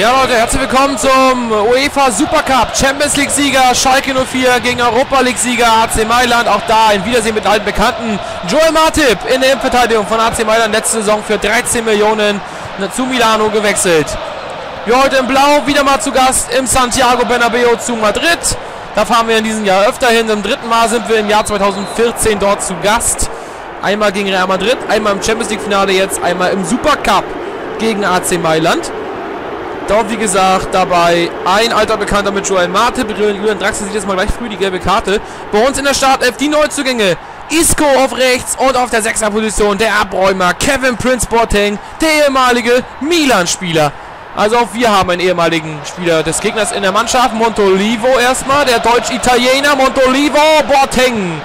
Ja Leute, herzlich willkommen zum UEFA Supercup. Champions League Sieger Schalke 04 gegen Europa League Sieger AC Mailand. Auch da ein Wiedersehen mit alten Bekannten. Joel Matip in der Innenverteidigung von AC Mailand. Letzte Saison für 13 Millionen zu Milano gewechselt. Wir heute im Blau wieder mal zu Gast im Santiago Bernabeu zu Madrid. Da fahren wir in diesem Jahr öfter hin. Im dritten Mal sind wir im Jahr 2014 dort zu Gast. Einmal gegen Real Madrid, einmal im Champions League Finale jetzt, einmal im Supercup gegen AC Mailand. Dort, wie gesagt, dabei ein alter Bekannter mit Joel Matip. Julian Draxler sieht jetzt mal gleich früh die gelbe Karte. Bei uns in der Startelf die Neuzugänge. Isco auf rechts und auf der 6er Position der Abräumer Kevin Prince-Boateng, der ehemalige Milan-Spieler. Also auch wir haben einen ehemaligen Spieler des Gegners in der Mannschaft. Montolivo erstmal, der Deutsch-Italiener. Montolivo, Boateng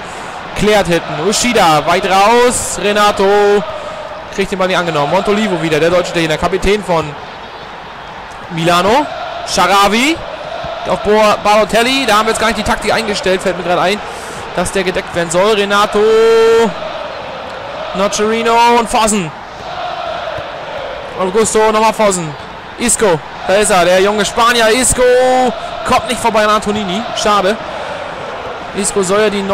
klärt hinten. Ushida weit raus. Renato kriegt den Ball nicht angenommen. Montolivo wieder, der Deutsch-Italiener, Kapitän von Milano, Sharawi auf Balotelli, da haben wir jetzt gar nicht die Taktik eingestellt, fällt mir gerade ein, dass der gedeckt werden soll. Renato, Nocerino und Vossen. Augusto, nochmal Vossen. Isco, da ist er, der junge Spanier. Isco kommt nicht vorbei an Antonini, schade. Isco soll ja den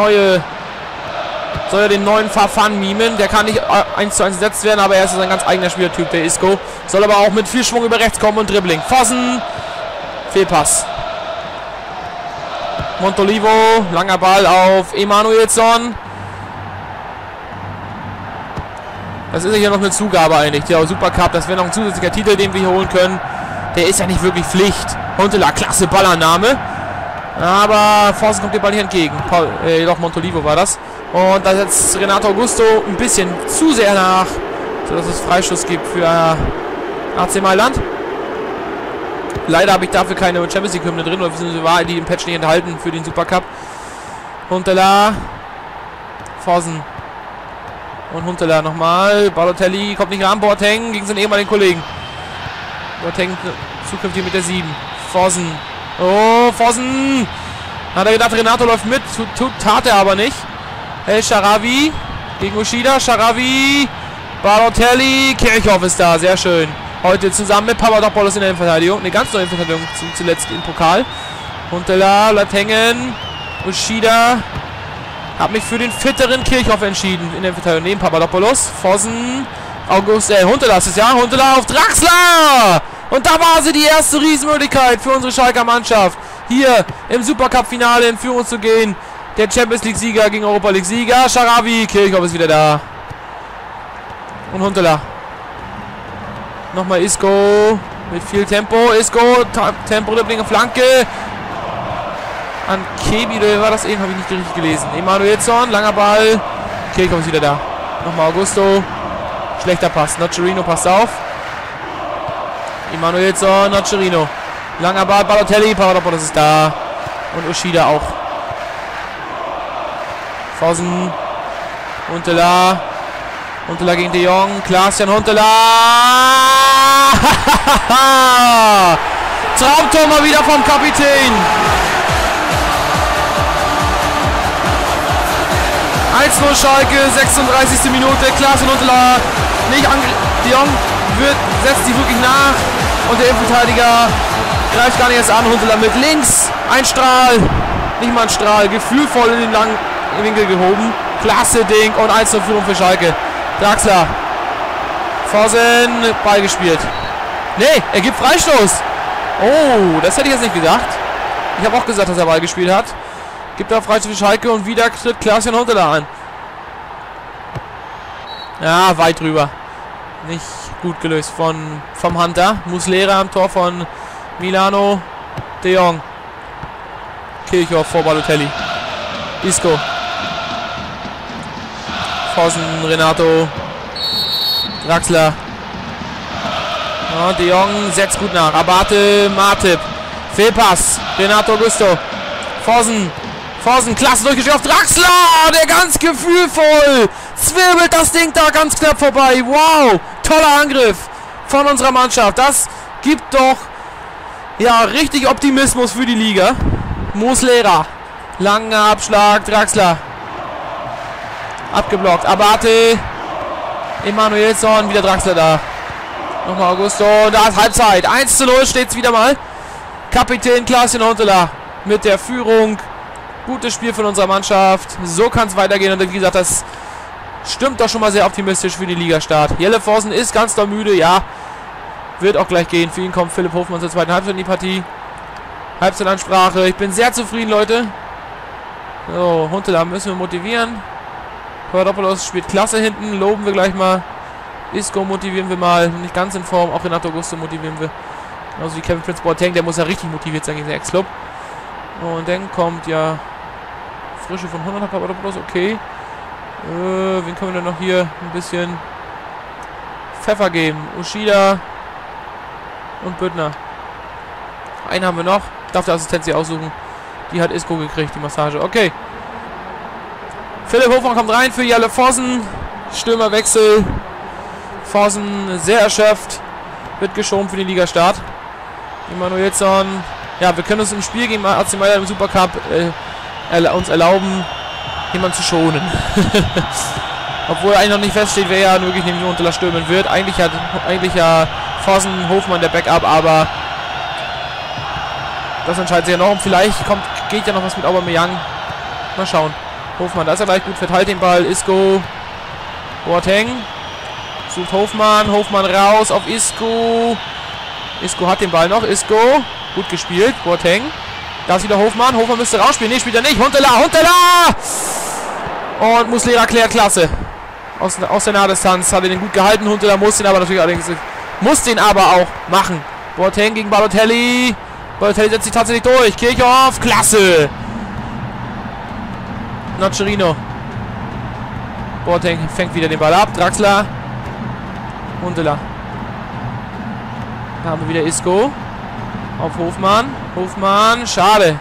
neuen Verfahren mimen. Der kann nicht 1:1 gesetzt werden, aber er ist ein ganz eigener Spielertyp, der Isco. Soll aber auch mit viel Schwung über rechts kommen und Dribbling. Vossen. Fehlpass. Montolivo. Langer Ball auf Emanuelson. Das ist ja noch eine Zugabe eigentlich. Der Supercup, das wäre noch ein zusätzlicher Titel, den wir hier holen können. Der ist ja nicht wirklich Pflicht. Huntelaar, klasse Ballannahme. Aber Vossen kommt dem Ball hier entgegen. Jedoch Montolivo war das. Und da setzt Renato Augusto ein bisschen zu sehr nach, sodass es Freischuss gibt für AC Mailand. Leider habe ich dafür keine Champions League Hymne drin, oder beziehungsweise war die im Patch nicht enthalten für den Supercup. Huntelaar, Vossen und Huntelaar nochmal. Balotelli kommt nicht ran, Boateng gegen seinen ehemaligen Kollegen. Boateng zukünftig mit der 7. Vossen. Oh, Vossen! Hat er gedacht, Renato läuft mit, tat er aber nicht. El Sharawi gegen Ushida. Sharawi, Balotelli, Kirchhoff ist da, sehr schön. Heute zusammen mit Papadopoulos in der Innenverteidigung. Eine ganz neue Innenverteidigung zuletzt im Pokal. Huntelaar bleibt hängen. Ushida hat mich für den fitteren Kirchhoff entschieden in der Innenverteidigung neben Papadopoulos. Vossen, Huntelaar ist es ja. Huntelaar auf Draxler! Und da war sie, die erste Riesenmöglichkeit für unsere Schalker Mannschaft, hier im Supercup-Finale in Führung zu gehen. Der Champions League Sieger gegen Europa League Sieger. Sharawi, Kirchhoff ist wieder da. Und Huntelaar. Nochmal Isco. Mit viel Tempo. Isco. Tempo, Dribbling, Flanke. An Kebi, oder war das eben? Habe ich nicht richtig gelesen. Emanuelson. Langer Ball. Kirchhoff ist wieder da. Nochmal Augusto. Schlechter Pass. Nocerino passt auf. Emanuelson. Nocerino. Langer Ball. Balotelli. Papadopoulos ist da. Und Ushida auch. Vossen, Huntelaar, Huntelaar gegen de Jong, Klaas-Jan Huntelaar, Traumtor mal wieder vom Kapitän. (1:0 Schalke, 36. Minute, Klaas-Jan Huntelaar, nicht de Jong setzt sich wirklich nach und der Innenverteidiger greift gar nicht erst an, Huntelaar mit links, ein Strahl, nicht mal ein Strahl, gefühlvoll in den langen Winkel gehoben. Klasse Ding und 1:0 Führung für Schalke. Draxler. Vossen. Ball gespielt. Nee, er gibt Freistoß. Oh, das hätte ich jetzt nicht gedacht. Ich habe auch gesagt, dass er Ball gespielt hat. Gibt er Freistoß für Schalke und wieder tritt Klaas-Jan Huntelaar an. Ja, weit drüber. Nicht gut gelöst vom Hunter. Muslera am Tor von Milano. De Jong. Kirchhoff vor Balotelli. Isco. Vossen, Renato, Draxler. Ja, de Jong setzt gut nach. Abate, Matip. Fehlpass. Renato Augusto. Vossen. Vossen, klasse durchgespielt auf Draxler. Der ganz gefühlvoll zwirbelt das Ding da ganz knapp vorbei. Wow. Toller Angriff von unserer Mannschaft. Das gibt doch ja richtig Optimismus für die Liga. Muslera. Langer Abschlag. Draxler. Abgeblockt. Abate. Emanuelson. Wieder Draxler da. Nochmal Augusto. Und da ist Halbzeit. 1:0 steht es wieder mal. Kapitän Klaas-Jan Huntelaar mit der Führung. Gutes Spiel von unserer Mannschaft. So kann es weitergehen. Und wie gesagt, das stimmt doch schon mal sehr optimistisch für die Ligastart. Jelle Vossen ist ganz doll müde. Ja, wird auch gleich gehen. Für ihn kommt Philipp Hofmann zur zweiten Halbzeit in die Partie. Halbzeitansprache. Ich bin sehr zufrieden, Leute. So, Huntelaar müssen wir motivieren. Papadopoulos spielt klasse hinten. Loben wir gleich mal. Isco motivieren wir mal. Nicht ganz in Form. Auch Renato Augusto motivieren wir. Genauso wie Kevin Prince-Boateng. Der muss ja richtig motiviert sein gegen den Ex-Club. Und dann kommt ja Frische von 100 Papadopoulos. Okay. Wen können wir denn noch hier ein bisschen Pfeffer geben? Ushida und Büttner. Einen haben wir noch. Darf der Assistenz hier aussuchen. Die hat Isco gekriegt, die Massage. Okay. Philipp Hofmann kommt rein für Jelle Vossen. Stürmerwechsel. Vossen sehr erschöpft. Wird geschoben für den Ligastart. Emanuelson. Ja, wir können uns im Spiel gegen AC Mailand im Supercup uns erlauben, jemanden zu schonen. Obwohl eigentlich noch nicht feststeht, wer ja wirklich nämlich Huntelaar stürmen wird. Eigentlich ja Vossen, Hofmann der Backup, aber das entscheidet sich ja noch. Und vielleicht geht ja noch was mit Aubameyang. Mal schauen. Hofmann, da ist er gleich gut, verteilt den Ball. Isco, Boateng sucht Hofmann, Hofmann raus auf Isco. Isco hat den Ball noch, Isco, gut gespielt, Boateng. Da ist wieder Hofmann, Hofmann müsste rausspielen, nee, spielt er nicht, Huntelaar! Und Muslera klärt klasse. Aus der Nahdistanz hat er den gut gehalten, Huntelaar muss den aber natürlich allerdings, muss den aber auch machen. Boateng gegen Balotelli, Balotelli setzt sich tatsächlich durch, Kirchhoff, klasse! Nocerino. Boateng fängt wieder den Ball ab. Draxler. Huntelaar. Da haben wir wieder Isco. Auf Hofmann. Hofmann. Schade.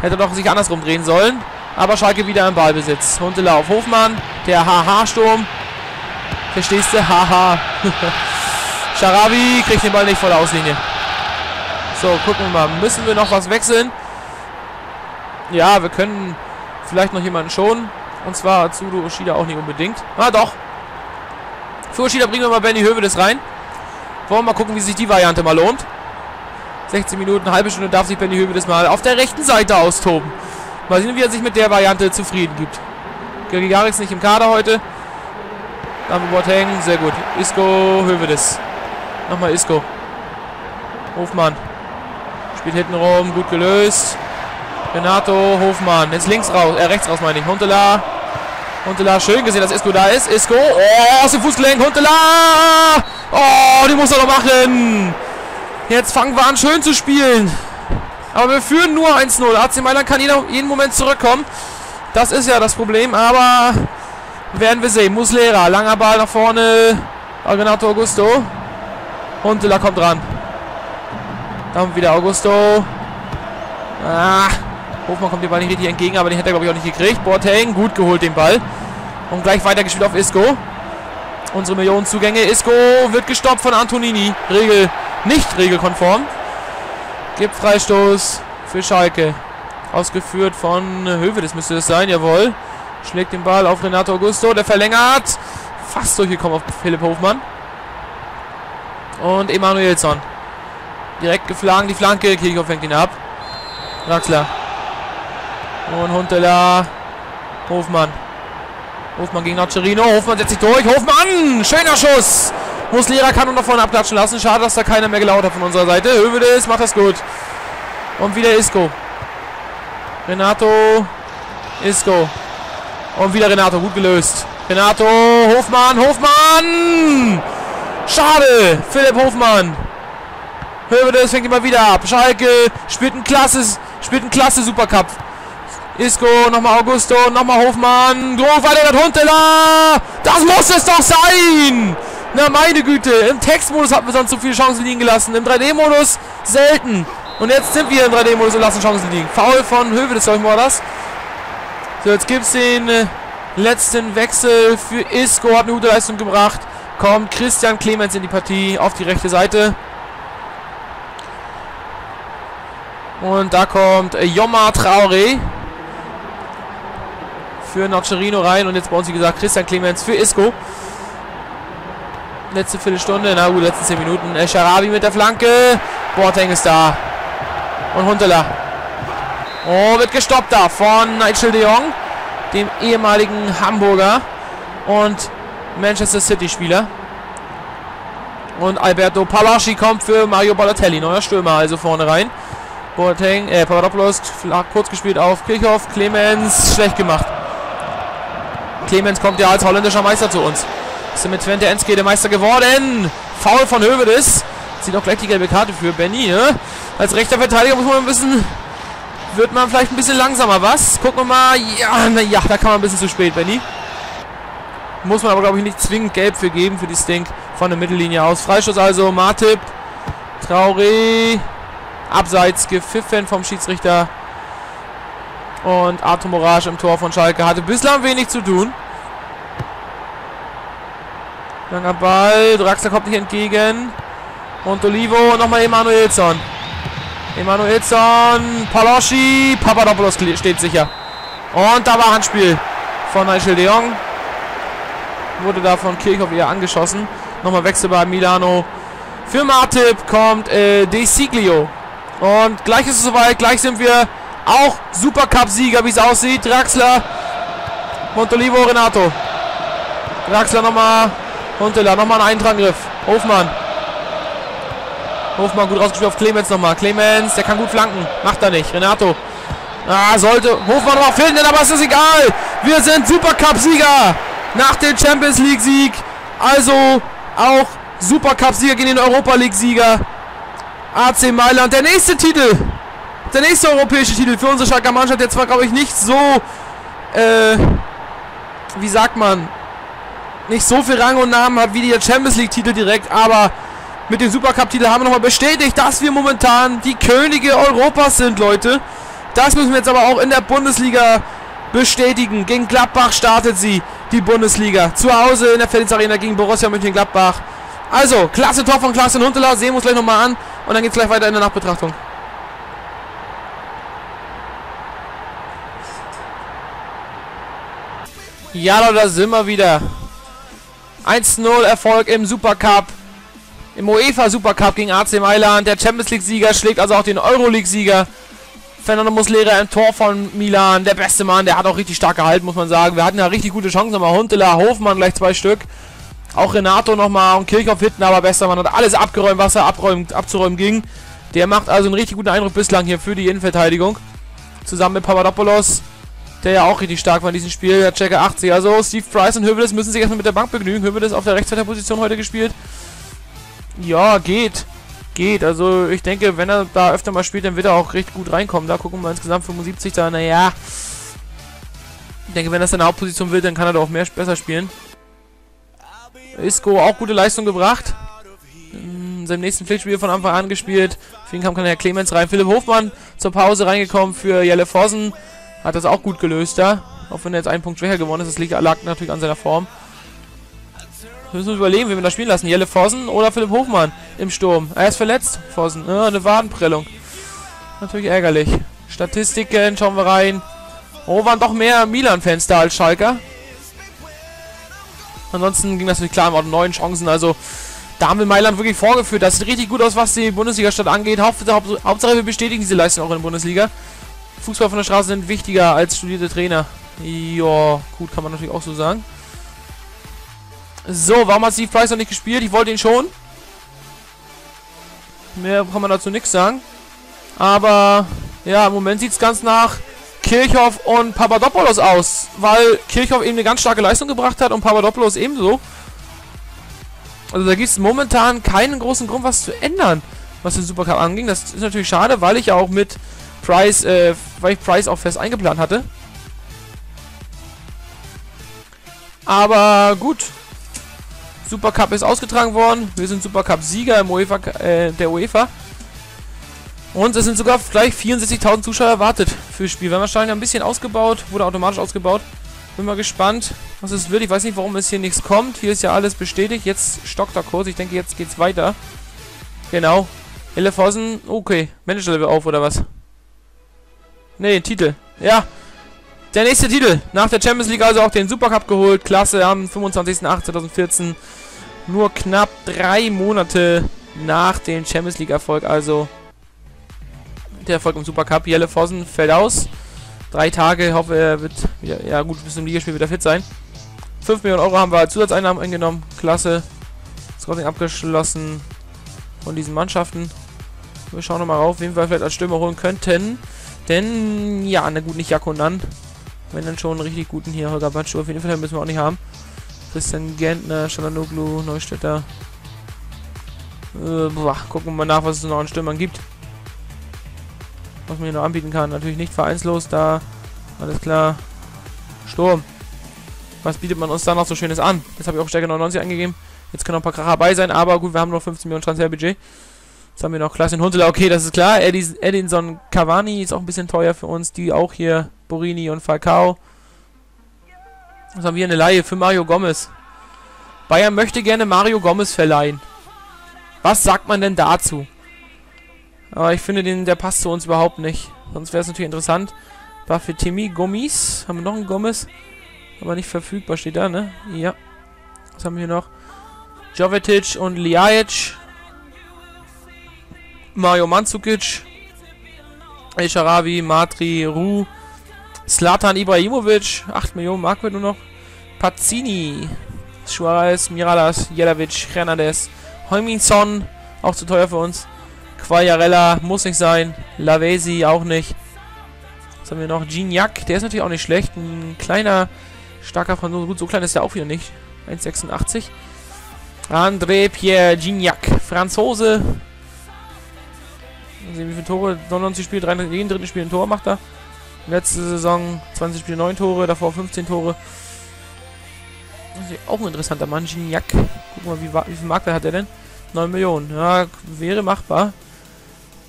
Hätte doch sich andersrum drehen sollen. Aber Schalke wieder im Ballbesitz. Huntelaar auf Hofmann. Der HH-Sturm. Verstehst du? HH. Scharabi kriegt den Ball nicht vor der Auslinie. So, gucken wir mal. Müssen wir noch was wechseln? Ja, wir können vielleicht noch jemanden schon. Und zwar zu Ushida auch nicht unbedingt. Ah, doch. Für Ushida bringen wir mal Benni Hövedes rein. Wollen wir mal gucken, wie sich die Variante mal lohnt. 16 Minuten, eine halbe Stunde darf sich Benni Hövedes mal auf der rechten Seite austoben. Mal sehen, wie er sich mit der Variante zufrieden gibt. Garics nicht im Kader heute. Dann Boateng, sehr gut. Isco, Hövedes. Nochmal Isco. Hofmann. Spielt hinten rum, gut gelöst. Renato Hofmann, jetzt links raus, rechts raus meine ich, Huntelaar. Huntelaar, schön gesehen, dass Isco da ist. Isco, oh, aus dem Fußgelenk, Huntelaar! Oh, die muss er doch machen! Jetzt fangen wir an, schön zu spielen. Aber wir führen nur 1:0. AC Mailand kann jeden Moment zurückkommen. Das ist ja das Problem, aber werden wir sehen. Muslera, langer Ball nach vorne. Renato Augusto. Huntelaar kommt ran. Dann wieder Augusto. Ah! Hofmann kommt dem Ball nicht richtig entgegen, aber den hätte er, glaube ich, auch nicht gekriegt. Boateng, gut geholt den Ball. Und gleich weitergespielt auf Isco. Unsere Millionen Zugänge. Isco wird gestoppt von Antonini. Nicht regelkonform. Gibt Freistoß für Schalke. Ausgeführt von Hövedes, müsste das sein, jawohl. Schlägt den Ball auf Renato Augusto, der verlängert. Fast durchgekommen auf Philipp Hofmann. Und Emanuelson. Direkt geflankt, die Flanke. Kirchhoff fängt ihn ab. Draxler. Und Huntelaar. Hofmann. Hofmann gegen Nocerino. Hofmann setzt sich durch. Hofmann! Schöner Schuss! Muslera kann nur noch vorne abklatschen lassen. Schade, dass da keiner mehr gelaut hat von unserer Seite. Hövedes macht das gut. Und wieder Isco. Renato. Isco. Und wieder Renato. Gut gelöst. Renato. Hofmann. Hofmann! Schade! Philipp Hofmann. Hövedes fängt immer wieder ab. Schalke spielt ein klasse Supercup. Isco, nochmal Augusto, nochmal Hofmann. Groß weiter mit Huntelaar. Das muss es doch sein. Na meine Güte, im Textmodus hatten wir sonst so viele Chancen liegen gelassen. Im 3D-Modus selten. Und jetzt sind wir im 3D-Modus und lassen Chancen liegen. Foul von Hövedes, glaube ich mal das. So, jetzt gibt es den letzten Wechsel für Isco. Hat eine gute Leistung gebracht. Kommt Christian Clemens in die Partie auf die rechte Seite. Und da kommt Yoma Traoré für Nocerino rein. Und jetzt bei uns, wie gesagt, Christian Clemens für Isco. letzte Viertelstunde, na gut, letzten 10 Minuten. El Sharabi mit der Flanke. Boateng ist da. Und Huntelaar. Oh, wird gestoppt da von Nigel de Jong, dem ehemaligen Hamburger und Manchester City-Spieler. Und Alberto Palaschi kommt für Mario Balotelli, neuer Stürmer, also vorne rein. Boateng, Papadopoulos, kurz gespielt auf Kirchhoff, Clemens, schlecht gemacht. Clemens kommt ja als holländischer Meister zu uns. Ist mit Twente Enschede Meister geworden. Foul von Hövedes. Sieht auch gleich die gelbe Karte für Benni, ne? Als rechter Verteidiger muss man ein bisschen, wird man vielleicht ein bisschen langsamer, was? Gucken wir mal. Ja, naja, da kann man ein bisschen zu spät, Benni. Muss man aber, glaube ich, nicht zwingend gelb für geben, für die Stink von der Mittellinie aus. Freistoß also, Matip, Traoré, abseits gepfiffen vom Schiedsrichter. Und Arthur Mourage im Tor von Schalke hatte bislang wenig zu tun. Langer Ball, Draxler kommt nicht entgegen. Montolivo, nochmal Emanuelson. Emanuelson, Palaschi, Papadopoulos steht sicher. Und da war Handspiel von Nigel de Jong. Wurde da von Kirchhoff eher angeschossen. Nochmal Wechsel bei Milano. Für Matip kommt De Siglio. Und gleich ist es soweit. Gleich sind wir auch Supercup-Sieger, wie es aussieht. Draxler, Montolivo, Renato. Draxler nochmal. Huntelaar, nochmal ein Eintrangriff. Hofmann. Hofmann gut rausgespielt auf Clemens nochmal. Clemens, der kann gut flanken. Macht er nicht. Renato. Ah, sollte Hofmann noch finden, aber es ist egal. Wir sind Supercup-Sieger. Nach dem Champions League-Sieg, also auch Supercup-Sieger gegen den Europa League-Sieger. AC Mailand, der nächste Titel, der nächste europäische Titel für unsere Schalker Mannschaft, der zwar, glaube ich, nicht so, wie sagt man, nicht so viel Rang und Namen hat wie der Champions League-Titel direkt, aber mit dem Supercup-Titel haben wir nochmal bestätigt, dass wir momentan die Könige Europas sind, Leute. Das müssen wir jetzt aber auch in der Bundesliga bestätigen. Gegen Gladbach startet sie, die Bundesliga. Zu Hause in der Felddienst Arena gegen Borussia Mönchengladbach. Also, klasse Tor von Klaas-Jan Huntelaar. Sehen wir uns gleich nochmal an. Und dann geht es gleich weiter in der Nachbetrachtung. Ja, Leute, da sind wir wieder. 1-0 Erfolg im Supercup. Im UEFA Supercup gegen AC Mailand. Der Champions League-Sieger schlägt also auch den Euroleague-Sieger. Fernando Muslera im Tor von Milan, der beste Mann, der hat auch richtig stark gehalten, muss man sagen. Wir hatten ja richtig gute Chancen, nochmal Huntelaar, Hofmann gleich 2 Stück. Auch Renato nochmal und Kirchhoff hinten, aber bester Mann hat alles abgeräumt, was er abzuräumen ging. Der macht also einen richtig guten Eindruck bislang hier für die Innenverteidigung. Zusammen mit Papadopoulos, der ja auch richtig stark war in diesem Spiel, der Checker 80. Also Steve Price und Hövedes müssen sich erstmal mit der Bank begnügen. Hövedes auf der Rechtsverteidigerposition heute gespielt. Ja, geht. Geht, also ich denke, wenn er da öfter mal spielt, dann wird er auch recht gut reinkommen. Da gucken wir mal insgesamt 75 da, naja. Ich denke, wenn das seine Hauptposition wird, dann kann er da auch mehr besser spielen. Isco auch gute Leistung gebracht. In seinem nächsten Pflichtspiel von Anfang an gespielt. Deswegen kam Herr Clemens rein. Philipp Hofmann zur Pause reingekommen für Jelle Vossen. Hat das auch gut gelöst da. Auch wenn er jetzt einen Punkt schwächer geworden ist, das lag natürlich an seiner Form. Wir müssen uns überlegen, wen wir da spielen lassen. Jelle Vossen oder Philipp Hofmann im Sturm. Er ist verletzt, Vossen. Eine Wadenprellung. Natürlich ärgerlich. Statistiken, schauen wir rein. Oh, waren doch mehr Milan-Fans da als Schalker. Ansonsten ging das natürlich klar, wir hatten 9 Chancen. Also, da haben wir Mailand wirklich vorgeführt. Das sieht richtig gut aus, was die Bundesliga-Stadt angeht. Hauptsache, wir bestätigen diese Leistung auch in der Bundesliga. Fußball von der Straße sind wichtiger als studierte Trainer. Ja, gut, kann man natürlich auch so sagen. So, warum hat Steve Price noch nicht gespielt? Ich wollte ihn schon. Mehr kann man dazu nichts sagen. Aber, ja, im Moment sieht es ganz nach Kirchhoff und Papadopoulos aus. Weil Kirchhoff eben eine ganz starke Leistung gebracht hat und Papadopoulos ebenso. Also da gibt es momentan keinen großen Grund, was zu ändern, was den Supercup anging. Das ist natürlich schade, weil ich auch mit Price, weil ich Price auch fest eingeplant hatte. Aber gut. Supercup ist ausgetragen worden. Wir sind Supercup-Sieger im UEFA, der UEFA. Und es sind sogar gleich 64.000 Zuschauer erwartet fürs Spiel. Wir haben wahrscheinlich ein bisschen ausgebaut, wurde automatisch ausgebaut. Bin mal gespannt, was es wird. Ich weiß nicht, warum es hier nichts kommt. Hier ist ja alles bestätigt. Jetzt stockt der Kurs. Ich denke, jetzt geht's weiter. Genau. Elefausen. Okay. Manager-Level auf, oder was? Nee, Titel. Ja. Der nächste Titel. Nach der Champions League also auch den Supercup geholt. Klasse, am 25.08.2014. Nur knapp 3 Monate nach dem Champions-League-Erfolg, also der Erfolg im Supercup. Jelle Vossen fällt aus. 3 Tage, hoffe, er wird wieder, ja gut, bis zum Ligaspiel wieder fit sein. 5 Millionen Euro haben wir als Zusatzeinnahmen eingenommen. Klasse. Scouting abgeschlossen von diesen Mannschaften. Wir schauen nochmal rauf, wen wir vielleicht als Stürmer holen könnten. Denn, ja, na gut, nicht Jakonan. Wenn dann schon einen richtig guten hier, Holger Batschu. Auf jeden Fall müssen wir auch nicht haben. Christian Gentner, Schalanoglu, Neustädter. Gucken wir mal nach, was es noch an Stürmern gibt. Was man hier noch anbieten kann. Natürlich nicht vereinslos, da alles klar. Sturm. Was bietet man uns da noch so Schönes an? Jetzt habe ich auch Stärke 99 angegeben. Jetzt können noch ein paar Kracher bei sein, aber gut, wir haben noch 15 Millionen Transferbudget. Jetzt haben wir noch Klaas-Jan Huntelaar, okay, das ist klar. Edinson Cavani ist auch ein bisschen teuer für uns. Die auch hier, Borini und Falcao. Was haben wir? Eine Leihe für Mario Gomez. Bayern möchte gerne Mario Gomez verleihen. Was sagt man denn dazu? Aber ich finde, der passt zu uns überhaupt nicht. Sonst wäre es natürlich interessant. War für Timmy Gomez. Haben wir noch einen Gomez? Aber nicht verfügbar, steht da, ne? Ja. Was haben wir hier noch? Jovetic und Ljajic. Mario Mandzukic. El Sharawi, Matri, Ru. Zlatan Ibrahimovic. 8 Millionen Mark wird nur noch. Pazzini. Suarez, Miralas, Jelavic, Hernandez. Heuminson. Auch zu teuer für uns. Quagliarella. Muss nicht sein. Lavesi auch nicht. Was haben wir noch? Gignac. Der ist natürlich auch nicht schlecht. Ein kleiner, starker Franzose. Gut, so klein ist er auch wieder nicht. 1,86. André Pierre Gignac. Franzose. Mal sehen, wie viele Tore. 99 Spiele, 33, jeden dritten Spiel ein Tor macht er. Letzte Saison 20 Spiele, 9 Tore. Davor 15 Tore. Das ist auch ein interessanter Mann. Gignac. Guck mal, wie viel Marktwert hat er denn? 9 Millionen. Ja, wäre machbar.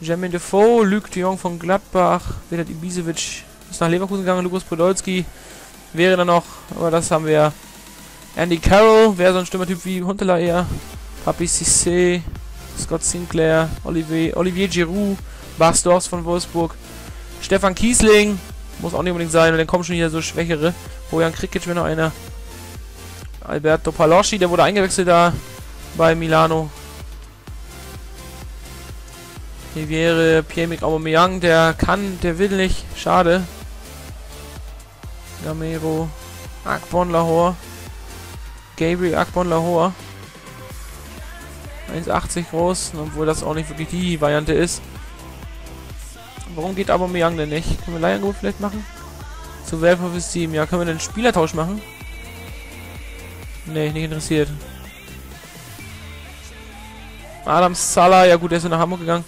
Jermaine Defoe, Luc de Jong von Gladbach. Vedat Ibisevic ist nach Leverkusen gegangen. Lukas Podolski wäre dann noch. Aber das haben wir. Andy Carroll wäre so ein Stürmertyp wie Huntelaar eher. Papi Cissé. Scott Sinclair, Olivier Giroud, Bas Dorfs von Wolfsburg, Stefan Kiesling, muss auch nicht unbedingt sein, und dann kommen schon hier so Schwächere. Bojan Krikic wäre noch einer. Alberto Palaschi, der wurde eingewechselt da bei Milano. Hier wäre Pierre-Mick Aubameyang, der will nicht, schade. Gamero, Akbon Lahore, Gabriel Akbon Lahore. 1,80 groß, obwohl das auch nicht wirklich die Variante ist. Warum geht Aubameyang denn nicht? Können wir Leihangebot vielleicht machen? Zu Werfer fürs Team. Ja, können wir den Spielertausch machen? Ne, nicht interessiert. Adam Salah, ja gut, der ist ja nach Hamburg gegangen.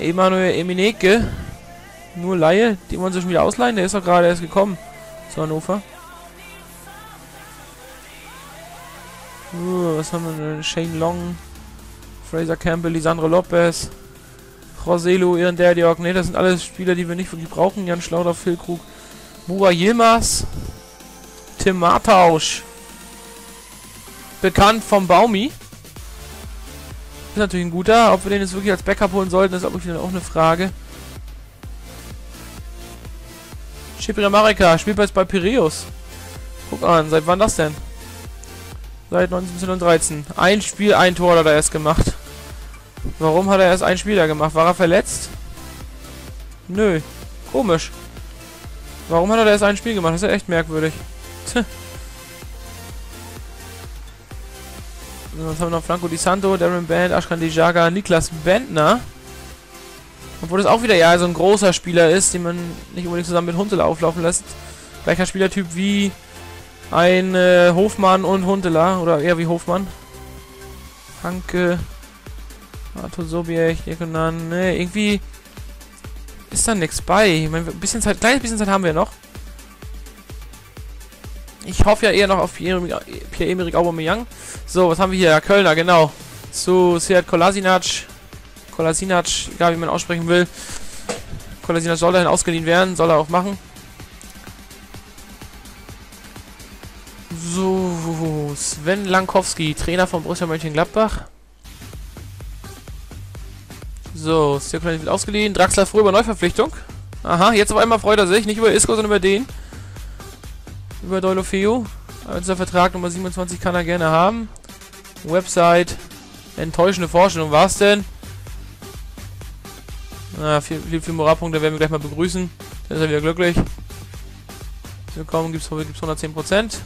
Emanuel Emenike. Nur Laie. Die wollen sich schon wieder ausleihen. Der ist doch gerade erst gekommen zu Hannover. Was haben wir denn? Shane Long. Fraser Campbell, Lisandro Lopez, Joselu, Iren Derdiok. Ne, das sind alles Spieler, die wir nicht wirklich brauchen. Jan Schlauder, Phil Krug, Murat Yilmaz, Tim Martausch. Bekannt vom Baumi. Ist natürlich ein guter. Ob wir den jetzt wirklich als Backup holen sollten, ist aber auch eine Frage. Chipira Marika spielt jetzt bei Piraeus. Guck an, seit wann das denn? Seit 1913. Ein Spiel, ein Tor hat er erst gemacht. Warum hat er erst ein Spiel da gemacht? War er verletzt? Nö. Komisch. Warum hat er erst ein Spiel gemacht? Das ist ja echt merkwürdig. Tch. So, was haben wir noch? Franco Di Santo, Darren Bent, Ashkan Dijaga, Niklas Bentner. Obwohl das auch wieder ja so ein großer Spieler ist, den man nicht unbedingt zusammen mit Huntelaar auflaufen lässt. Gleicher Spielertyp wie ein Hofmann und Huntelaar, oder eher wie Hofmann. Hanke, Arthur Sobiech, Jekonan, ne, irgendwie ist da nichts bei. Ich meine, ein kleines bisschen Zeit haben wir noch. Ich hoffe ja eher noch auf Pierre-Emerick Aubameyang. So, was haben wir hier? Kölner, genau. Zu Sead Kolasinac. Kolasinac, egal wie man aussprechen will. Kolasinac soll dahin ausgeliehen werden, soll er auch machen. So, Sven Lankowski, Trainer von Borussia Mönchengladbach. So, Sirklein wird ausgeliehen. Draxler früh über Neuverpflichtung. Aha, jetzt auf einmal freut er sich. Nicht über Isco, sondern über den. Über Deulofeu. Also der Vertrag Nummer 27 kann er gerne haben. Website. Enttäuschende Vorstellung. Was denn? Na, viel Moralpunkte werden wir gleich mal begrüßen. Dann ist er wieder glücklich. Willkommen, gibt's 110%.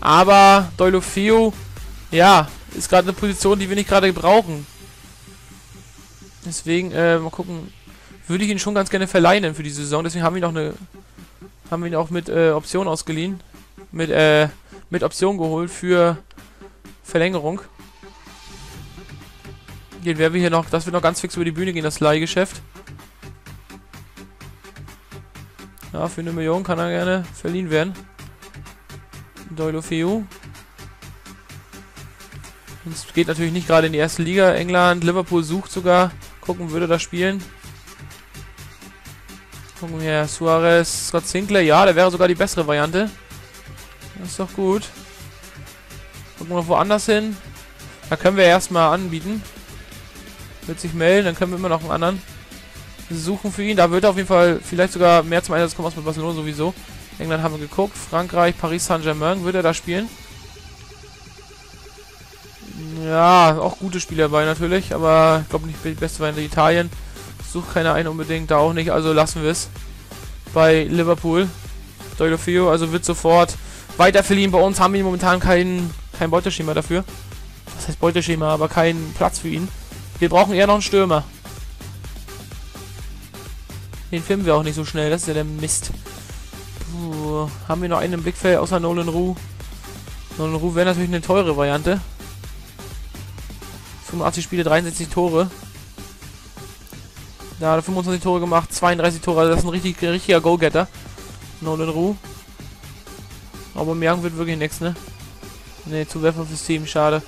Aber Deulofeu, ja, ist gerade eine Position, die wir nicht gerade brauchen. Deswegen, mal gucken. Würde ich ihn schon ganz gerne verleihen für die Saison. Deswegen haben wir ihn auch mit Option ausgeliehen. Mit Option geholt für Verlängerung. Den werden wir hier noch. Das wird noch ganz fix über die Bühne gehen, das Leihgeschäft. Ja, für 1 Million kann er gerne verliehen werden. Deulofeu. Es geht natürlich nicht gerade in die erste Liga. England, Liverpool sucht sogar. Gucken, würde da spielen. Gucken wir hier. Suarez, Scott Sinclair. Ja, der wäre sogar die bessere Variante. Das ist doch gut. Gucken wir noch woanders hin. Da können wir erstmal anbieten. Wird sich melden, dann können wir immer noch einen anderen suchen für ihn. Da wird er auf jeden Fall vielleicht sogar mehr zum Einsatz kommen als mit Barcelona sowieso. England haben wir geguckt. Frankreich, Paris Saint-Germain. Wird er da spielen? Ja, auch gute Spieler bei natürlich. Aber ich glaube nicht die beste Variante Italien. Sucht keiner einen unbedingt. Da auch nicht. Also lassen wir es. Bei Liverpool. Deulofeu. Also wird sofort weiterverliehen. Bei uns haben wir momentan kein Beuteschema dafür. Das heißt Beuteschema, aber keinen Platz für ihn. Wir brauchen eher noch einen Stürmer. Den filmen wir auch nicht so schnell. Das ist ja der Mist. Puh, haben wir noch einen im Blickfeld außer Nolan Roux? Nolan Roux wäre natürlich eine teure Variante. 85 Spiele, 63 Tore. Da hat er 25 Tore gemacht, 32 Tore. Also das ist ein richtiger Go-Getter. Nolan Roux. Aber Aubameyang wird wirklich nichts, ne? Ne, zu werfen fürs Team, schade.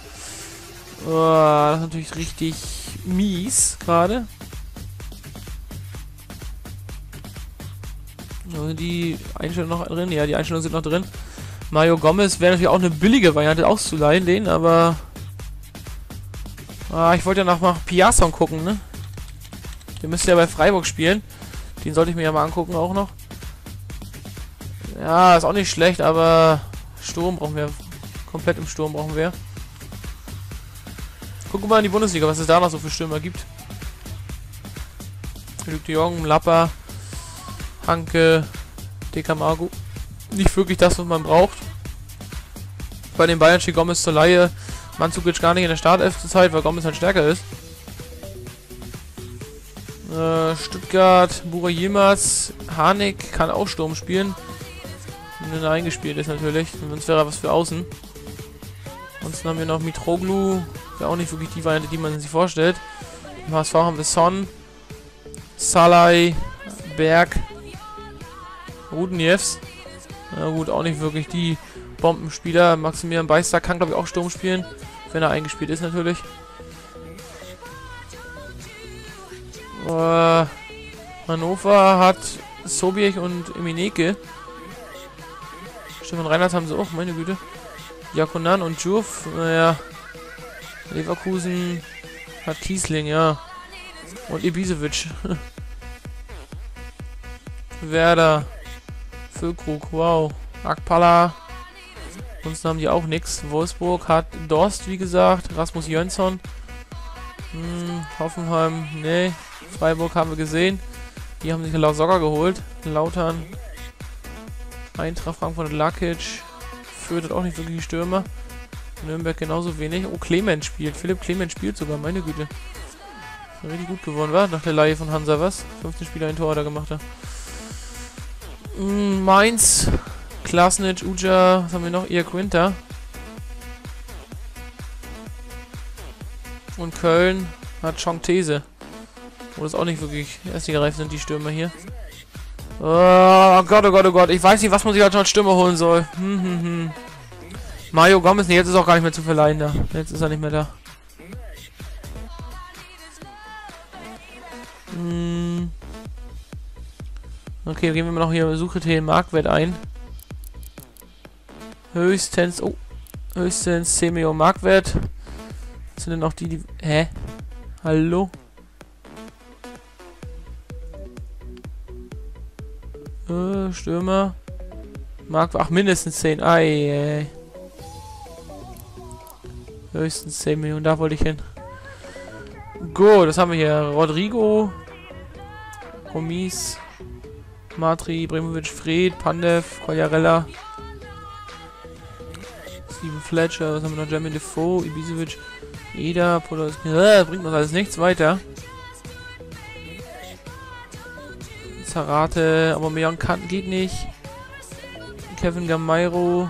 Oh, das ist natürlich richtig mies gerade. Sind die Einstellungen noch drin? Ja, die Einstellungen sind noch drin. Mario Gomez wäre natürlich auch eine billige Variante auszuleihen, den, aber... Ah, ich wollte ja noch mal Piasson gucken, ne? Der müsste ja bei Freiburg spielen. Den sollte ich mir ja mal angucken auch noch. Ja, ist auch nicht schlecht, aber... Sturm brauchen wir. Komplett im Sturm brauchen wir. Gucken wir mal in die Bundesliga, was es da noch so für Stürmer gibt. Luc de Jong, Lappa, Hanke, De Camargo. Nicht wirklich das, was man braucht. Bei den Bayern steht Gomez zur Leihe. Mandzukic gar nicht in der Startelf zur Zeit, weil Gomez halt stärker ist. Stuttgart, Burak Yilmaz, Harnik kann auch Sturm spielen. Wenn er eingespielt ist natürlich, sonst wäre er was für Außen. Ansonsten haben wir noch Mitroglou, wäre auch nicht wirklich die Variante, die man sich vorstellt. Im HSV haben wir Son, Salai, Berg, Rudnievs. Na gut, auch nicht wirklich die Bombenspieler. Maximilian Beister kann, glaube ich, auch Sturm spielen, wenn er eingespielt ist natürlich. Hannover hat Sobiech und Emenike. Stefan Reinhardt haben sie auch, meine Güte. Jakonan und Djurf, naja. Leverkusen hat Kiesling, ja. Und Ibisevic. Werder. Füllkrug, wow. Akpala. Sonst haben die auch nichts. Wolfsburg hat Dorst, wie gesagt. Rasmus Jönsson. Hoffenheim, nee. Freiburg haben wir gesehen. Die haben sich Lausocker geholt. Lautern. Eintracht Frankfurt und Lakic. Fürth hat auch nicht wirklich Stürmer. Nürnberg genauso wenig. Oh, Clemens spielt. Philipp Clemens spielt sogar, meine Güte. Richtig gut geworden, war nach der Leihe von Hansa, was? 15 Spieler, ein Tor hat er gemacht. Mainz. Klasnic, Uja, was haben wir noch? Quinter. Und Köln hat Chongtese. Wo das auch nicht wirklich erstgereift sind, die Stürmer hier. Oh Gott, oh Gott, oh Gott. Ich weiß nicht, was man sich als Stürmer holen soll. Mario Gomez, nee, jetzt ist auch gar nicht mehr zu verleihen da. Jetzt ist er nicht mehr da. Okay, gehen wir mal noch hier Suche den Marktwert ein. Höchstens 10 Millionen Marktwert. Was sind denn noch die... Hä? Hallo? Stürmer. Marktwert... Ach, mindestens 10. Ei, Höchstens 10 Millionen, da wollte ich hin. Gut, das haben wir hier. Rodrigo, Gomis, Matri, Bremovic, Fred, Pandev, Collarella, Steven Fletcher, was haben wir noch? Jeremy Defoe, Ibisevic, Eder, Podolski. Bringt uns alles nichts weiter. Zarate, aber Aubameyang kann, geht nicht. Kevin Gamairo,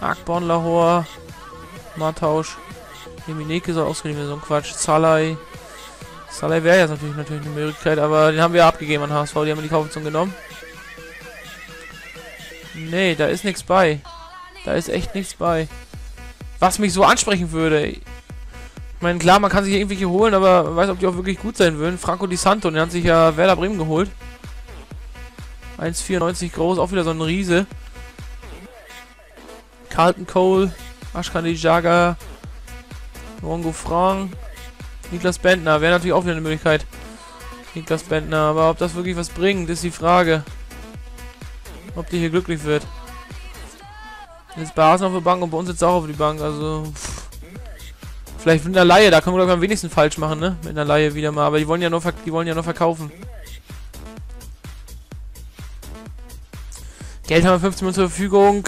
Akbon Lahore, Martausch, Emenike soll ausgeliehen werden, so ein Quatsch. Salai. Salai wäre jetzt natürlich eine Möglichkeit, aber den haben wir abgegeben an HSV, die haben wir die Kaufoption genommen. Nee, da ist nichts bei. Da ist echt nichts bei. Was mich so ansprechen würde. Ich meine, klar, man kann sich irgendwelche holen, aber man weiß, ob die auch wirklich gut sein würden. Franco Di Santo, den hat sich ja Werder Bremen geholt. 1,94 groß, auch wieder so ein Riese. Carlton Cole, Ashkan Jaga, Rongo Frank, Niklas Bentner, wäre natürlich auch wieder eine Möglichkeit. Niklas Bentner, aber ob das wirklich was bringt, ist die Frage. Ob die hier glücklich wird. Jetzt bei Hasen auf der Bank und bei uns jetzt auch auf die Bank, also pff. Vielleicht mit einer Laie, da können wir glaube ich am wenigsten falsch machen, ne? Mit einer Laie wieder mal, aber die wollen ja nur, verkaufen. Geld haben wir 15 Millionen zur Verfügung.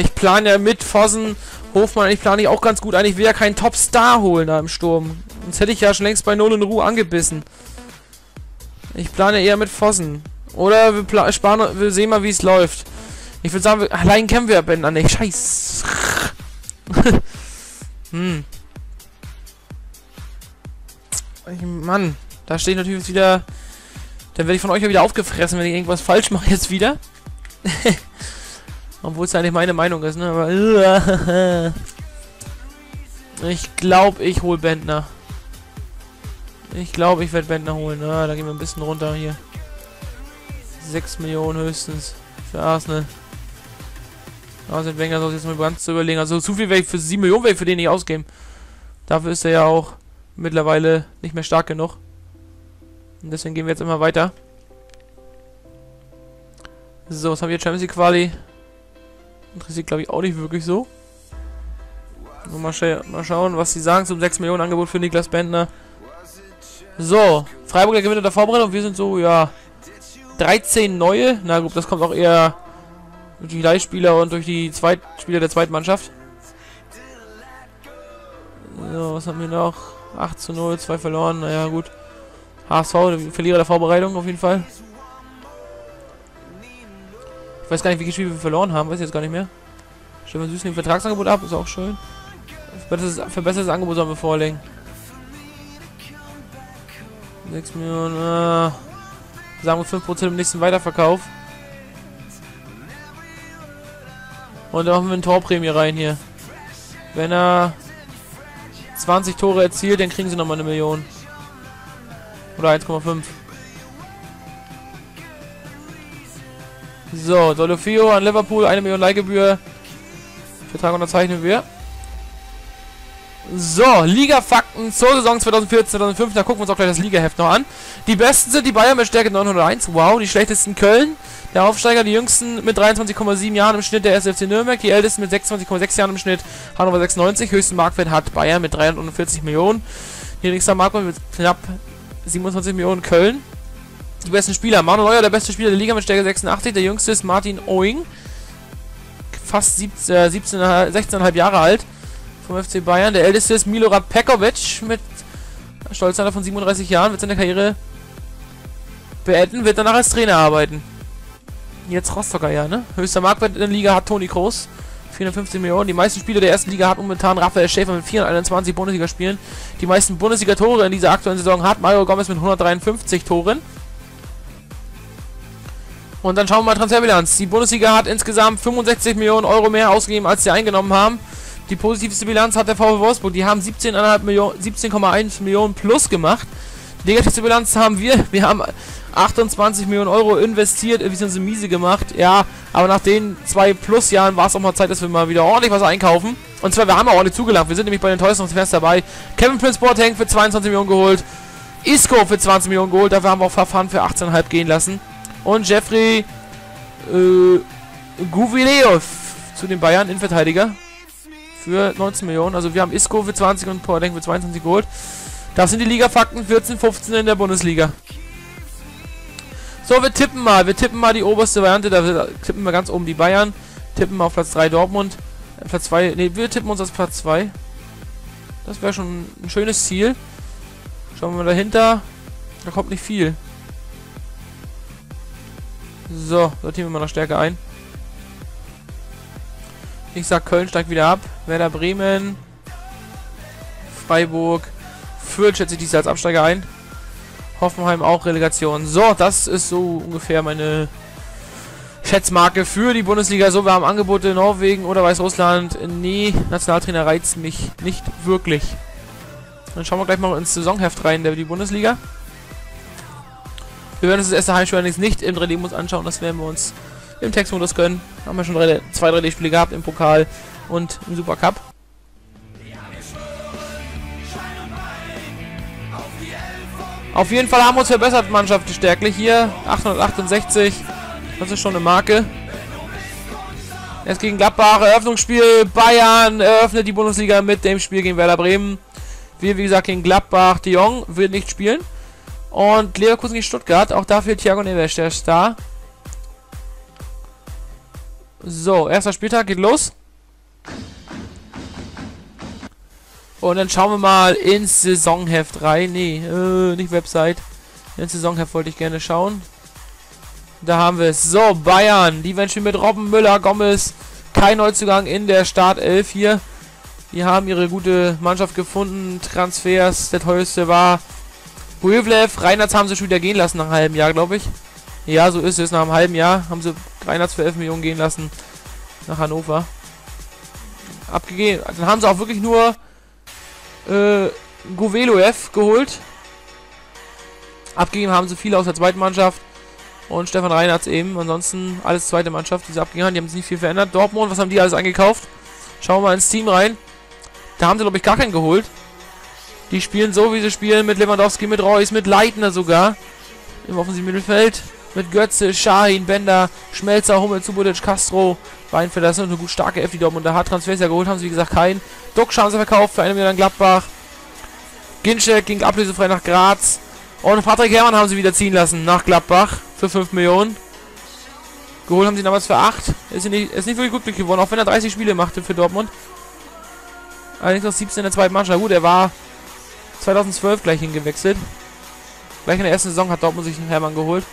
Ich plane ja mit Vossen, Hofmann, ich plane ich auch ganz gut ein. Ich will ja keinen Top-Star holen da im Sturm. Sonst hätte ich ja schon längst bei Null in Ruhe angebissen. Ich plane eher mit Vossen. Oder wir sparen, wir sehen mal, wie es läuft. Ich würde sagen, allein kennen wir Ben an nicht. Scheiß. Mann, da stehe ich natürlich jetzt wieder. Dann werde ich von euch ja wieder aufgefressen, wenn ich irgendwas falsch mache jetzt wieder. Obwohl es ja nicht meine Meinung ist, ne? Aber ich glaube, ich hole Bentner. Ich glaube, ich werde Bentner holen. Ah, da gehen wir ein bisschen runter hier. 6 Millionen höchstens für Arsenal. Arsene Wenger soll jetzt mal ganz zu überlegen. Also zu viel werde ich für 7 Millionen werde ich für den nicht ausgeben. Dafür ist er ja auch mittlerweile nicht mehr stark genug. Und deswegen gehen wir jetzt immer weiter. So, was haben wir? Champions League Quali. Interessiert, glaube ich, auch nicht wirklich so. Also mal schauen, was sie sagen zum 6 Millionen Angebot für Niklas Bentner. So, Freiburger gewinnt in der Vorbereitung. Wir sind so, ja, 13 neue. Na gut, das kommt auch eher durch die Leihspieler und durch die Spieler der Zweitmannschaft. So, was haben wir noch? 8:0, 2 verloren. Naja, gut. HSV, der Verlierer der Vorbereitung auf jeden Fall. Ich weiß gar nicht, wie viele Spiele wir verloren haben. Weiß ich jetzt gar nicht mehr. Stellen wir Süßling Vertragsangebot ab. Ist auch schön. Verbessertes Angebot sollen wir vorlegen. 6 Millionen. Sagen wir 5% im nächsten Weiterverkauf. Und dann machen wir eine Torprämie rein hier. Wenn er 20 Tore erzielt, dann kriegen sie nochmal 1 Million. Oder 1,5. So, Deulofeu an Liverpool, 1 Million Leihgebühr. Vertrag unterzeichnen wir. So, Liga-Fakten zur Saison 2014-2015. Da gucken wir uns auch gleich das Liga-Heft noch an. Die besten sind die Bayern mit Stärke 901. Wow, die schlechtesten Köln. Der Aufsteiger, die jüngsten mit 23,7 Jahren im Schnitt der erste FC Nürnberg. Die ältesten mit 26,6 Jahren im Schnitt Hannover 96. Höchsten Marktwert hat Bayern mit 340 Millionen. Niedrigster Marktwert mit knapp 27 Millionen Köln. Die besten Spieler. Manuel Neuer, der beste Spieler der Liga mit Stärke 86. Der jüngste ist Martin Oehing. Fast 16,5 Jahre alt. Vom FC Bayern. Der älteste ist Milorad Pekovic. Mit stolzen Alter von 37 Jahren. Wird seine Karriere beenden. Wird danach als Trainer arbeiten. Jetzt Rostocker, ja, ne? Höchster Marktwert in der Liga hat Toni Kroos. 450 Millionen. Die meisten Spieler der ersten Liga hat momentan Raphael Schäfer mit 421 Bundesligaspielen. Die meisten Bundesliga-Tore in dieser aktuellen Saison hat Mario Gomez mit 153 Toren. Und dann schauen wir mal Transferbilanz. Die Bundesliga hat insgesamt 65 Millionen Euro mehr ausgegeben, als sie eingenommen haben. Die positivste Bilanz hat der VfL Wolfsburg. Die haben 17,1 Millionen plus gemacht. Die negativste Bilanz haben wir. Wir haben 28 Millionen Euro investiert, beziehungsweise miese gemacht. Ja, aber nach den 2 Plus-Jahren war es auch mal Zeit, dass wir mal wieder ordentlich was einkaufen. Und zwar, wir haben auch ordentlich zugelangt. Wir sind nämlich bei den teuersten Transfers dabei. Kevin Prince-Boateng für 22 Millionen geholt. Isco für 20 Millionen geholt. Dafür haben wir auch Verfahren für 18,5 gehen lassen. Und Jeffrey Guvileo zu den Bayern, Innenverteidiger. für 19 Millionen. Also wir haben Isco für 20 und Boateng für 22 geholt. Das sind die Liga-Fakten 14, 15 in der Bundesliga. So, wir tippen mal die oberste Variante. Da tippen wir ganz oben die Bayern. Tippen auf Platz 3 Dortmund. Platz 2, ne, wir tippen uns als Platz 2. Das wäre schon ein schönes Ziel. Schauen wir mal dahinter. Da kommt nicht viel. So, sortieren wir mal noch stärker ein. Ich sag, Köln steigt wieder ab. Werder Bremen. Freiburg. Fürth schätze ich dies als Absteiger ein. Hoffenheim auch Relegation. So, das ist so ungefähr meine Schätzmarke für die Bundesliga. So, wir haben Angebote in Norwegen oder Weißrussland. Nee, Nationaltrainer reizt mich nicht wirklich. Dann schauen wir gleich mal ins Saisonheft rein, der die Bundesliga. Wir werden uns das erste Heimspiel allerdings nicht im 3D-Modus anschauen. Das werden wir uns im Textmodus gönnen. Haben wir schon 2 3D-Spiele gehabt, im Pokal und im Supercup. Auf jeden Fall haben wir uns verbessert, Mannschaft stärklich. Hier 868, das ist schon eine Marke. Jetzt gegen Gladbach, Eröffnungsspiel. Bayern eröffnet die Bundesliga mit dem Spiel gegen Werder Bremen. Wir, wie gesagt, gegen Gladbach. De Jong wird nicht spielen. Und Leverkusen gegen Stuttgart. Auch dafür Thiago Neves, der Star. So, erster Spieltag geht los. Und dann schauen wir mal ins Saisonheft rein. Nee, nicht Website. Ins Saisonheft wollte ich gerne schauen. Da haben wir es. So, Bayern. Die werden spielen mit Robben, Müller, Gomez. Kein Neuzugang in der Startelf hier. Die haben ihre gute Mannschaft gefunden. Transfers. Der teuerste war Puevlev. Reinhardt haben sie schon wieder gehen lassen nach einem halben Jahr, glaube ich. Ja, so ist es. Nach einem halben Jahr haben sie Reinhardt für 11 Millionen gehen lassen. Nach Hannover. Abgegeben. Dann haben sie auch wirklich nur Goveloev geholt. Abgegeben haben sie viele aus der zweiten Mannschaft. Und Stefan Reinhardt eben. Ansonsten alles zweite Mannschaft, die sie abgegeben haben. Die haben sich nicht viel verändert. Dortmund, was haben die alles eingekauft? Schauen wir mal ins Team rein. Da haben sie, glaube ich, gar keinen geholt. Die spielen so, wie sie spielen. Mit Lewandowski, mit Reus, mit Leitner sogar. Im offensiven Mittelfeld. Mit Götze, Shahin, Bender, Schmelzer, Hummel, Subotic, Castro, Weinfeld. Das ist eine gut starke F, die Dortmund da hat. Transfers ja geholt, haben sie, wie gesagt, keinen. Duck haben sie verkauft für 1 Million Gladbach. Ginczek ging ablösefrei nach Graz. Und Patrick Herrmann haben sie wieder ziehen lassen nach Gladbach für 5 Millionen. Geholt haben sie damals für 8. Ist nicht wirklich gut geworden, auch wenn er 30 Spiele machte für Dortmund. Allerdings noch 17 in der zweiten Mannschaft. Gut, er war 2012 gleich hingewechselt. Gleich in der ersten Saison hat Dortmund sich einen Hermann geholt.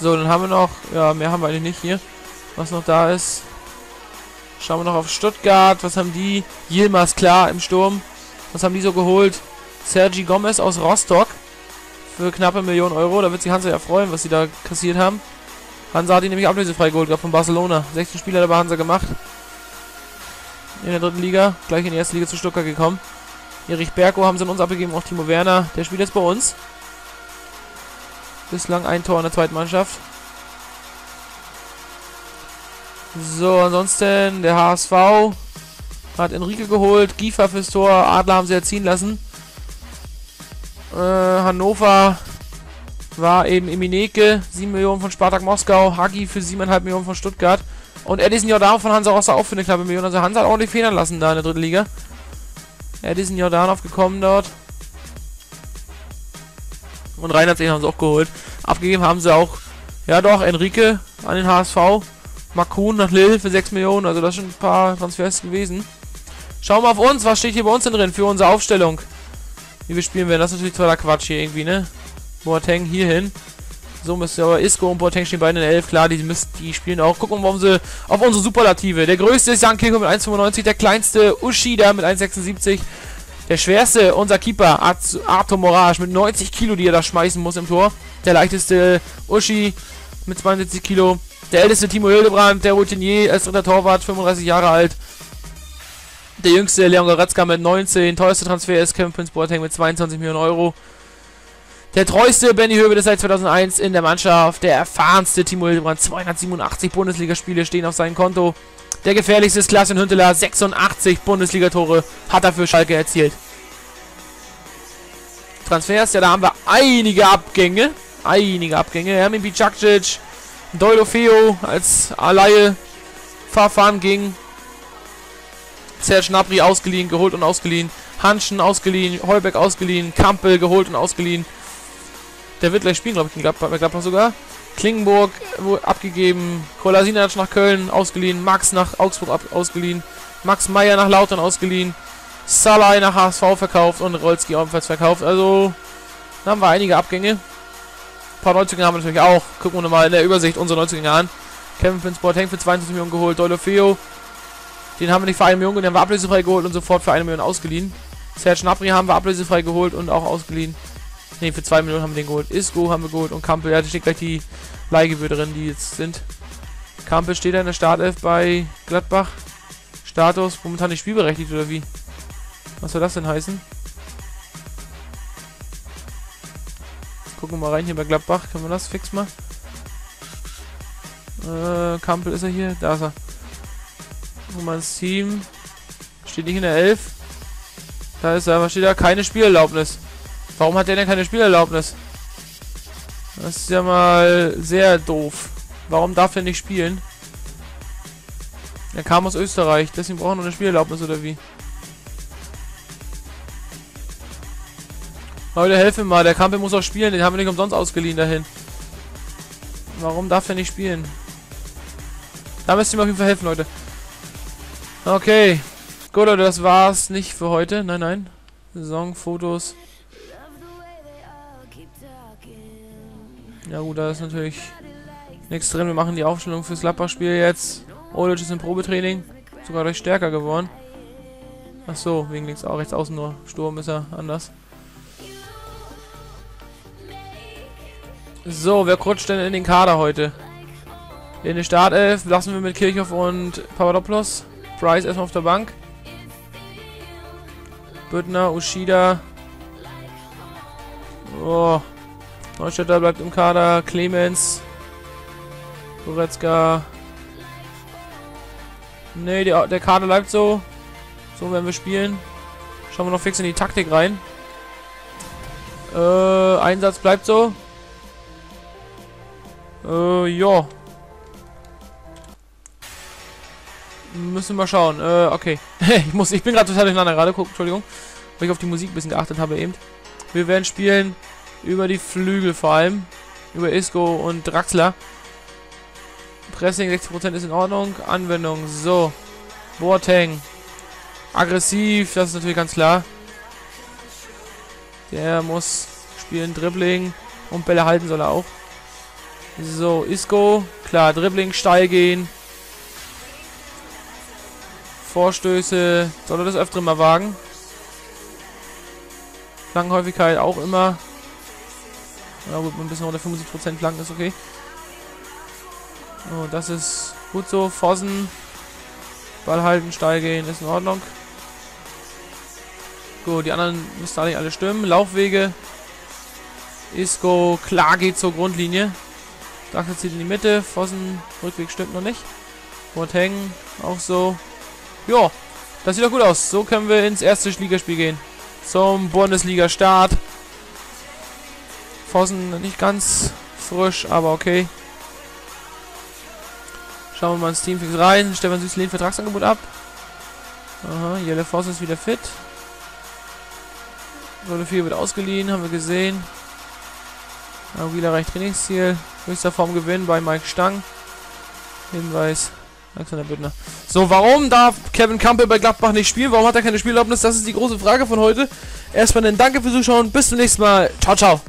So, dann haben wir noch, ja, mehr haben wir eigentlich nicht hier, was noch da ist. Schauen wir noch auf Stuttgart. Was haben die? Yilmaz, klar, im Sturm. Was haben die so geholt? Sergi Gomez aus Rostock. Für knappe Millionen Euro. Da wird sich Hansa ja freuen, was sie da kassiert haben. Hansa hat ihn nämlich ablösefrei geholt, glaube ich, von Barcelona. 16 Spieler hat aber Hansa gemacht. In der dritten Liga. Gleich in die erste Liga zu Stuttgart gekommen. Erich Berko haben sie an uns abgegeben, auch Timo Werner. Der spielt jetzt bei uns. Bislang ein Tor in der zweiten Mannschaft. So, ansonsten der HSV hat Enrique geholt. Giefer fürs Tor. Adler haben sie erziehen lassen. Hannover war eben Emenike, 7 Millionen von Spartak Moskau, Hagi für 7,5 Millionen von Stuttgart und Edison Jordan von Hansa Rostock auch für eine knappe Million. Also Hansa hat ordentlich federn lassen da in der dritten Liga. Edison Jordan aufgekommen dort. Und Reinhard haben sie auch geholt. Abgegeben haben sie auch, ja doch, Enrique an den HSV, Makun nach Lille für 6 Millionen, also das sind ein paar Transfers gewesen. Schauen wir auf uns, was steht hier bei uns denn drin für unsere Aufstellung? Wie wir spielen werden, das ist natürlich totaler Quatsch hier irgendwie, ne? Boateng hier hin. So müsste aber Isco und Boateng stehen beide in der 11. Klar, die spielen auch. Gucken wir auf unsere Superlative. Der größte ist Jan Kirchhoff mit 1,95. Der kleinste Ushida mit 1,76. Der schwerste, unser Keeper, Artur Moraes mit 90 Kilo, die er da schmeißen muss im Tor. Der leichteste Ushi mit 72 Kilo. Der älteste Timo Hildebrand, der Routinier als dritter Torwart, 35 Jahre alt. Der jüngste Leon Goretzka mit 19. Teuerste Transfer ist Kevin Prince-Boateng mit 22 Millionen Euro. Der treueste Benni Hövedes seit 2001 in der Mannschaft. Der erfahrenste Timo Hildebrand. 287 Bundesligaspiele stehen auf seinem Konto. Der gefährlichste ist Klaas-Jan Huntelaar. 86 Bundesligatore hat er für Schalke erzielt. Transfers, ja, da haben wir einige Abgänge. Hermin Bicakcic, Deulofeu als Laie Verfahren ging. Serge Gnabry ausgeliehen, geholt und ausgeliehen. Hanschen ausgeliehen, Heuberg ausgeliehen, Kampel geholt und ausgeliehen. Der wird gleich spielen, glaube ich, in Gladbach sogar. Klingenburg abgegeben, Kolasinac nach Köln ausgeliehen, Max nach Augsburg ausgeliehen, Max Meyer nach Lautern ausgeliehen, Salai nach HSV verkauft und Rolski ebenfalls verkauft. Also, da haben wir einige Abgänge. Ein paar Neuzugänge haben wir natürlich auch. Gucken wir nochmal in der Übersicht unsere Neuzugänge an. Kevin Prince-Boateng für 22 Millionen geholt, Deulofeu. Den haben wir nicht für 1 Million, den haben wir ablösefrei geholt und sofort für 1 Million ausgeliehen. Serge Gnabry haben wir ablösefrei geholt und auch ausgeliehen. Ne, für 2 Millionen haben wir den geholt. Isco haben wir geholt und Kampel. Ja, da steht gleich die Leihgebühr drin, die jetzt sind. Kampel steht da in der Startelf bei Gladbach. Status momentan nicht spielberechtigt oder wie? Was soll das denn heißen? Gucken wir mal rein hier bei Gladbach. Können wir das fix mal? Kampel ist er hier. Da ist er. Gucken wir mal ins Team. Steht nicht in der 11. Da ist er. Was steht da? Keine Spielerlaubnis. Warum hat der denn keine Spielerlaubnis? Das ist ja mal sehr doof. Warum darf der nicht spielen? Er kam aus Österreich, deswegen braucht er noch eine Spielerlaubnis oder wie? Leute, helfen mal, der Kampel muss auch spielen, den haben wir nicht umsonst ausgeliehen dahin. Warum darf er nicht spielen? Da müsst ihr mir auf jeden Fall helfen, Leute. Okay. Gut, Leute, das war's nicht für heute. Nein, nein. Saisonfotos. Ja gut, da ist natürlich nichts drin. Wir machen die Aufstellung fürs Gladbach-Spiel jetzt. Olic ist im Probetraining. Sogar durch stärker geworden. Achso, wegen links auch rechts außen nur. Sturm ist er anders. So, wer rutscht denn in den Kader heute? In die Startelf lassen wir mit Kirchhoff und Papadopoulos. Price erstmal auf der Bank. Büttner, Ushida. Oh. Neustädter bleibt im Kader, Clemens, Goretzka. Ne, der Kader bleibt so. So werden wir spielen. Schauen wir noch fix in die Taktik rein. Einsatz bleibt so. Ja. Müssen wir schauen. Okay. Ich bin gerade total durcheinander gerade. Guck, Entschuldigung. Weil ich auf die Musik ein bisschen geachtet habe eben. Wir werden spielen über die Flügel vor allem. Über Isco und Draxler. Pressing 60% ist in Ordnung. Anwendung. So. Boateng. Aggressiv. Das ist natürlich ganz klar. Der muss spielen. Dribbling. Und Bälle halten soll er auch. So. Isco. Klar. Dribbling. Steil gehen. Vorstöße. Soll er das öfter mal wagen. Flankenhäufigkeit auch immer. Na gut, ein bisschen unter 75% lang ist okay. Oh, das ist gut so. Vossen. Ball halten, steil gehen, ist in Ordnung. Gut, die anderen müssen da nicht alle stimmen. Laufwege. Isco, klar geht zur Grundlinie. Draxler zieht in die Mitte. Vossen, Rückweg stimmt noch nicht. Boateng, auch so. Jo, das sieht doch gut aus. So können wir ins erste Ligaspiel gehen. Zum Bundesliga-Start. Vossen nicht ganz frisch, aber okay. Schauen wir mal ins Team fix rein. Stefan Süß lehnt Vertragsangebot ab. Aha, Jelle Vossen ist wieder fit. Deulofeu wird ausgeliehen, haben wir gesehen. Aguila erreicht Trainingsziel. Höchster Formgewinn bei Mike Stang. Hinweis. Alexander Büttner. So, warum darf Kevin Campbell bei Gladbach nicht spielen? Warum hat er keine Spielerlaubnis? Das ist die große Frage von heute. Erstmal ein Danke fürs Zuschauen. Bis zum nächsten Mal. Ciao, ciao.